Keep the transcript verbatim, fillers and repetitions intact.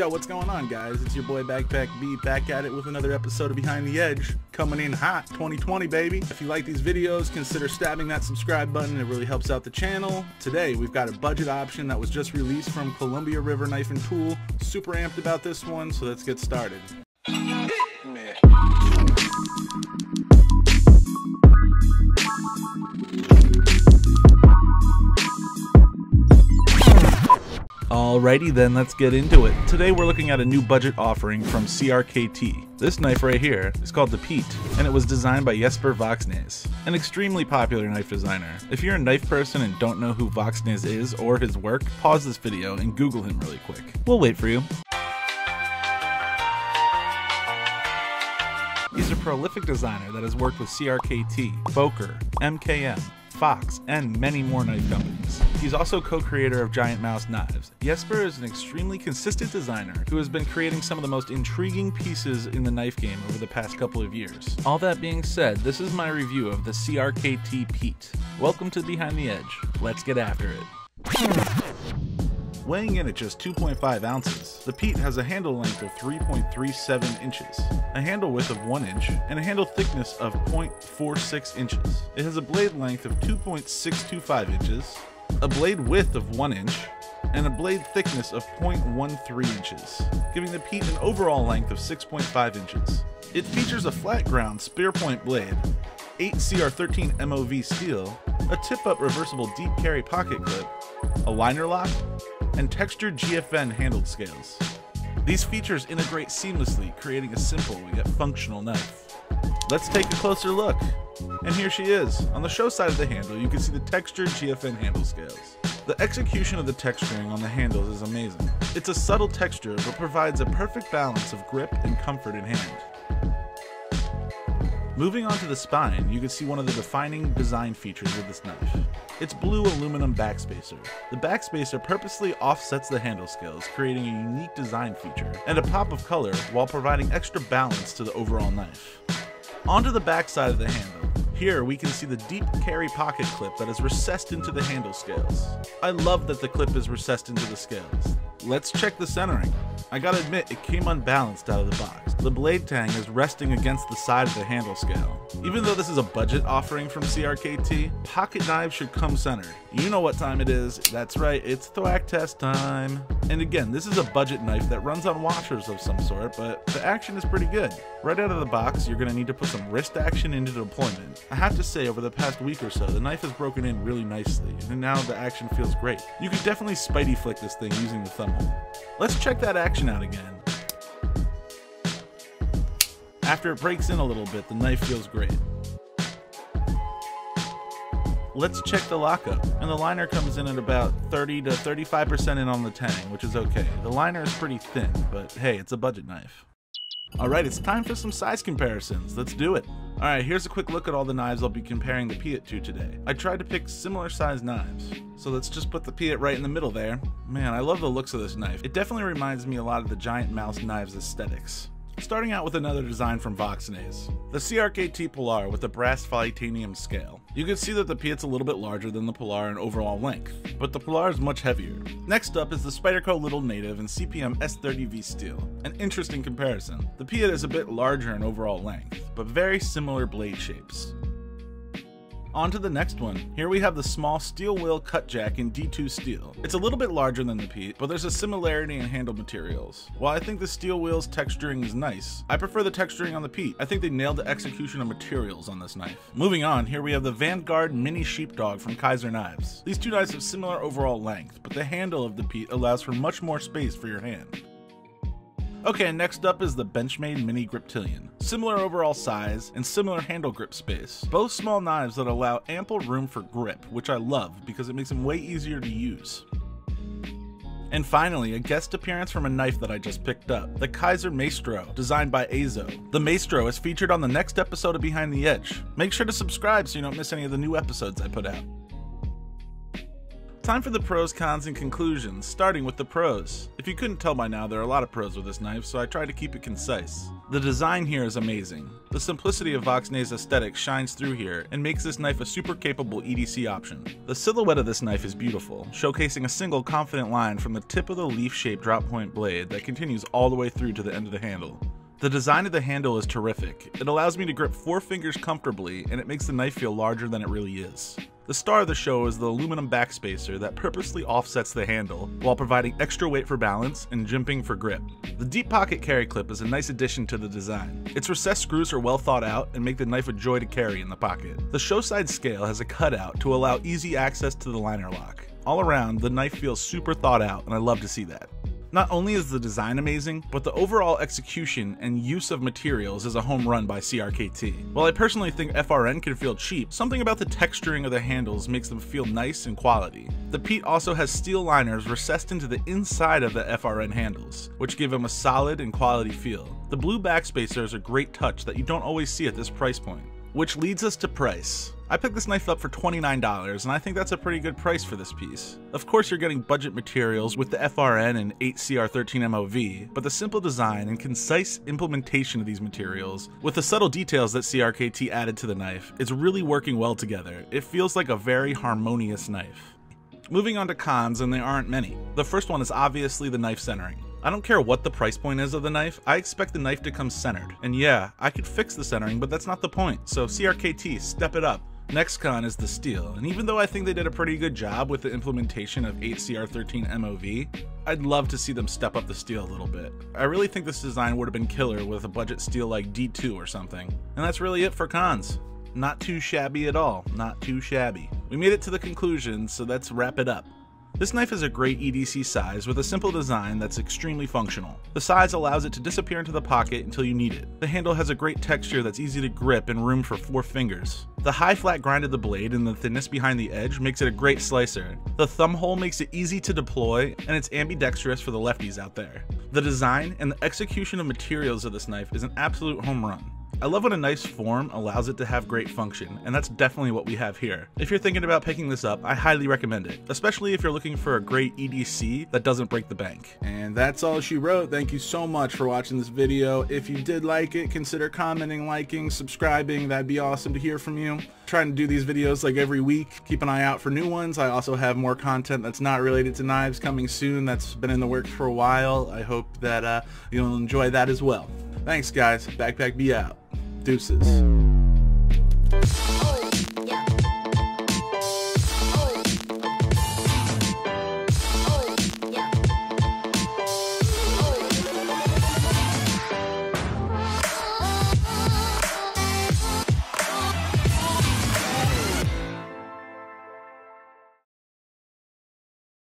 Yo, what's going on, guys? It's your boy Backpack B back at it with another episode of Behind the Edge, coming in hot twenty twenty, baby. If you like these videos, consider stabbing that subscribe button. It really helps out the channel. Today we've got a budget option that was just released from Columbia River Knife and Tool. Super amped about this one, so let's get started. Alrighty then, let's get into it. Today we're looking at a new budget offering from C R K T. This knife right here is called the Piet, and it was designed by Jesper Voxnæs, an extremely popular knife designer. If you're a knife person and don't know who Voxnæs is or his work, pause this video and Google him really quick. We'll wait for you. He's a prolific designer that has worked with C R K T, Boker, M K M, Fox, and many more knife companies. He's also co-creator of Giant Mouse Knives. Jesper is an extremely consistent designer who has been creating some of the most intriguing pieces in the knife game over the past couple of years. All that being said, this is my review of the C R K T Piet. Welcome to Behind the Edge. Let's get after it. Weighing in at just two point five ounces, the Piet has a handle length of three point three seven inches, a handle width of one inch, and a handle thickness of zero point four six inches. It has a blade length of two point six two five inches, a blade width of one inch, and a blade thickness of zero point one three inches, giving the Piet an overall length of six point five inches. It features a flat ground spear point blade, eight C R thirteen M O V steel, a tip-up reversible deep carry pocket clip, a liner lock, and textured G F N handled scales. These features integrate seamlessly, creating a simple yet functional knife. Let's take a closer look. And here she is. On the show side of the handle, you can see the textured G F N handle scales. The execution of the texturing on the handles is amazing. It's a subtle texture, but provides a perfect balance of grip and comfort in hand. Moving on to the spine, you can see one of the defining design features of this knife. Its blue aluminum backspacer. The backspacer purposely offsets the handle scales, creating a unique design feature and a pop of color while providing extra balance to the overall knife. Onto the backside of the handle. Here we can see the deep carry pocket clip that is recessed into the handle scales. I love that the clip is recessed into the scales. Let's check the centering. I gotta admit, it came unbalanced out of the box. The blade tang is resting against the side of the handle scale. Even though this is a budget offering from C R K T, pocket knives should come centered. You know what time it is. That's right, it's thwack test time. And again, this is a budget knife that runs on washers of some sort, but the action is pretty good. Right out of the box, you're gonna need to put some wrist action into deployment. I have to say, over the past week or so, the knife has broken in really nicely, and now the action feels great. You could definitely spidey flick this thing using the thumb hold. Let's check that action out again. After it breaks in a little bit, the knife feels great. Let's check the lockup, and the liner comes in at about thirty to thirty-five percent in on the tang, which is okay. The liner is pretty thin, but hey, it's a budget knife. Alright, it's time for some size comparisons. Let's do it. Alright, here's a quick look at all the knives I'll be comparing the Piet to today. I tried to pick similar sized knives, so let's just put the Piet right in the middle there. Man, I love the looks of this knife. It definitely reminds me a lot of the Giant Mouse Knives aesthetics. Starting out with another design from Voxnæs, the C R K T Polar with the brass titanium scale. You can see that the Piet's a little bit larger than the Polar in overall length, but the Polar is much heavier. Next up is the Spyderco Little Native and C P M S thirty V steel, an interesting comparison. The Piet is a bit larger in overall length, but very similar blade shapes. On to the next one. Here we have the small steel wheel cut jack in D two steel. It's a little bit larger than the Piet, but there's a similarity in handle materials. While I think the steel wheel's texturing is nice, I prefer the texturing on the Piet. I think they nailed the execution of materials on this knife. Moving on, here we have the Vanguard Mini Sheepdog from Kaiser Knives. These two knives have similar overall length, but the handle of the Piet allows for much more space for your hand. Okay, next up is the Benchmade Mini Griptilian. Similar overall size and similar handle grip space. Both small knives that allow ample room for grip, which I love because it makes them way easier to use. And finally, a guest appearance from a knife that I just picked up, the Kizer Maestro, designed by Azo. The Maestro is featured on the next episode of Behind the Edge. Make sure to subscribe so you don't miss any of the new episodes I put out. time for the pros, cons, and conclusions, starting with the pros. If you couldn't tell by now, there are a lot of pros with this knife, so I try to keep it concise. The design here is amazing. The simplicity of Voxnæs' aesthetic shines through here and makes this knife a super capable E D C option. The silhouette of this knife is beautiful, showcasing a single confident line from the tip of the leaf-shaped drop point blade that continues all the way through to the end of the handle. The design of the handle is terrific. It allows me to grip four fingers comfortably, and it makes the knife feel larger than it really is. The star of the show is the aluminum backspacer that purposely offsets the handle while providing extra weight for balance and jimping for grip. The deep pocket carry clip is a nice addition to the design. Its recessed screws are well thought out and make the knife a joy to carry in the pocket. The show side scale has a cutout to allow easy access to the liner lock. All around, the knife feels super thought out, and I love to see that. Not only is the design amazing, but the overall execution and use of materials is a home run by C R K T. While I personally think F R N can feel cheap, something about the texturing of the handles makes them feel nice and quality. The Piet also has steel liners recessed into the inside of the F R N handles, which give them a solid and quality feel. The blue backspacer is a great touch that you don't always see at this price point. Which leads us to price. I picked this knife up for twenty-nine dollars, and I think that's a pretty good price for this piece. Of course, you're getting budget materials with the F R N and eight C R thirteen M O V, but the simple design and concise implementation of these materials, with the subtle details that C R K T added to the knife, is really working well together. It feels like a very harmonious knife. Moving on to cons, and there aren't many. The first one is obviously the knife centering. I don't care what the price point is of the knife, I expect the knife to come centered. And yeah, I could fix the centering, but that's not the point, so C R K T, step it up. Next con is the steel, and even though I think they did a pretty good job with the implementation of eight C R thirteen M O V, I'd love to see them step up the steel a little bit. I really think this design would have been killer with a budget steel like D two or something. And that's really it for cons. Not too shabby at all, not too shabby. We made it to the conclusion, so let's wrap it up. This knife is a great E D C size with a simple design that's extremely functional. The size allows it to disappear into the pocket until you need it. The handle has a great texture that's easy to grip and room for four fingers. The high flat grind of the blade and the thinness behind the edge makes it a great slicer. The thumb hole makes it easy to deploy, and it's ambidextrous for the lefties out there. The design and the execution of materials of this knife is an absolute home run. I love when a knife's form allows it to have great function, and that's definitely what we have here. If you're thinking about picking this up, I highly recommend it, especially if you're looking for a great E D C that doesn't break the bank. And that's all she wrote. Thank you so much for watching this video. If you did like it, consider commenting, liking, subscribing. That'd be awesome to hear from you. I'm trying to do these videos like every week. Keep an eye out for new ones. I also have more content that's not related to knives coming soon. That's been in the works for a while. I hope that uh, you'll enjoy that as well. Thanks, guys. Backpack be out. Deuces.